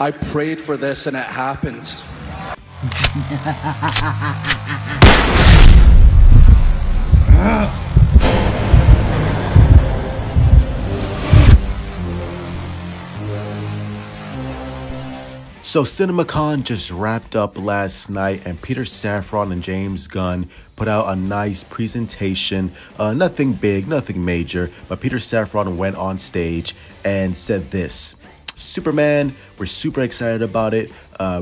I prayed for this and it happened. So CinemaCon just wrapped up last night, and Peter Safran and James Gunn put out a nice presentation. Nothing big, nothing major, but Peter Safran went on stage and said this. Superman, we're super excited about it.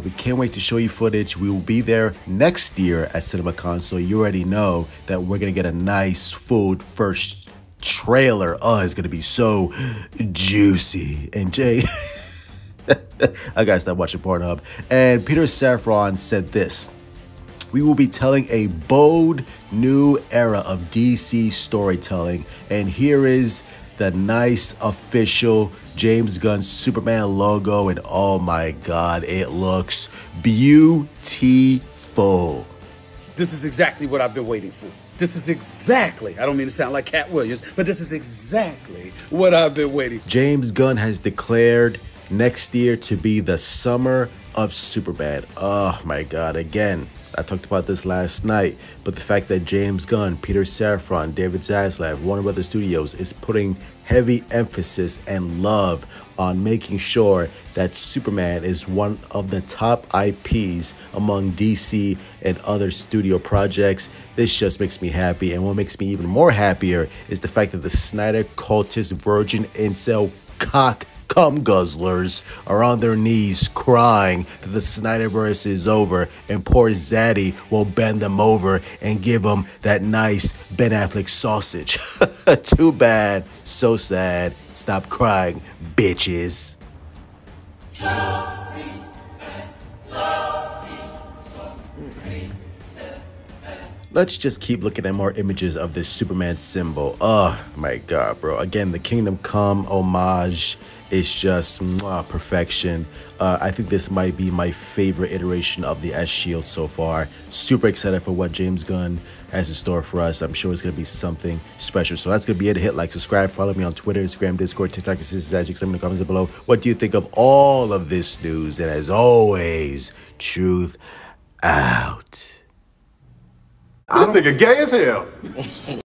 We can't wait to show you footage. We will be there next year at CinemaCon, so you already know that we're gonna get a nice full first trailer. Oh, it's gonna be so juicy. And Jay... I gotta stop watching Pornhub. And Peter Safran said this. We will be telling a bold new era of DC storytelling. And here is the nice official James Gunn Superman logo. And oh my God, it looks beautiful. This is exactly what I've been waiting for. This is exactly, I don't mean to sound like Cat Williams, but this is exactly what I've been waiting for. James Gunn has declared next year to be the summer of Superman. Oh my God, again, I talked about this last night, but the fact that James Gunn, Peter Safran, David Zaslav, Warner Brothers Studios is putting heavy emphasis and love on making sure that Superman is one of the top IPs among DC and other studio projects. This just makes me happy, and what makes me even more happier is the fact that the Snyder cultist virgin incel cock Come guzzlers are on their knees crying that the Snyderverse is over, and poor Zaddy will bend them over and give them that nice Ben Affleck sausage. Too bad, so sad. Stop crying, bitches. Let's just keep looking at more images of this Superman symbol. Oh my God, bro. Again, the Kingdom Come homage is just mwah, perfection. I think this might be my favorite iteration of the S-Shield so far. Super excited for what James Gunn has in store for us. I'm sure it's going to be something special. So that's going to be it. Hit like, subscribe, follow me on Twitter, Instagram, Discord, TikTok, and Zaddy. Let me know in the comments below. What do you think of all of this news? And as always, truth out. This nigga gay as hell.